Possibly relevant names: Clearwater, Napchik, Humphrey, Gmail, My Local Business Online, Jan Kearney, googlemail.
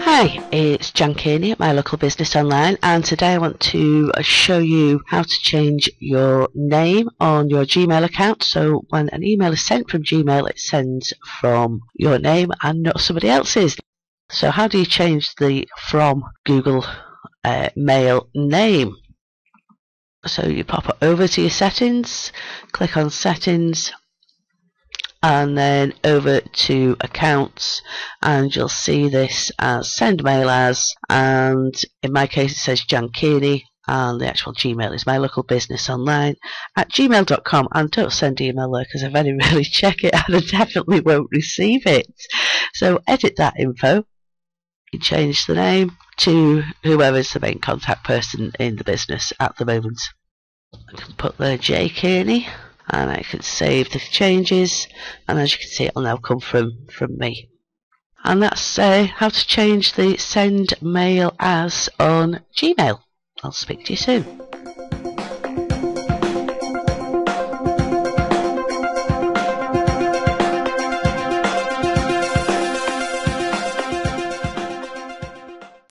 Hi, it's Jan Kearney at My Local Business Online, and today I want to show you how to change your name on your Gmail account, so when an email is sent from Gmail it sends from your name and not somebody else's. So how do you change the from Google Mail name? So you pop over to your settings, click on settings, and then over to accounts, and you'll see this as send mail as, and in my case it says Jan Kearney, and the actual Gmail is mylocalbusinessonline@gmail.com, and don't send email there because if I really check it I definitely won't receive it. So edit that info, you change the name to whoever's the main contact person in the business at the moment. I can put there J Kearney, and I can save the changes, and as you can see it will now come from me. And that's how to change the send mail as on Gmail. I'll speak to you soon.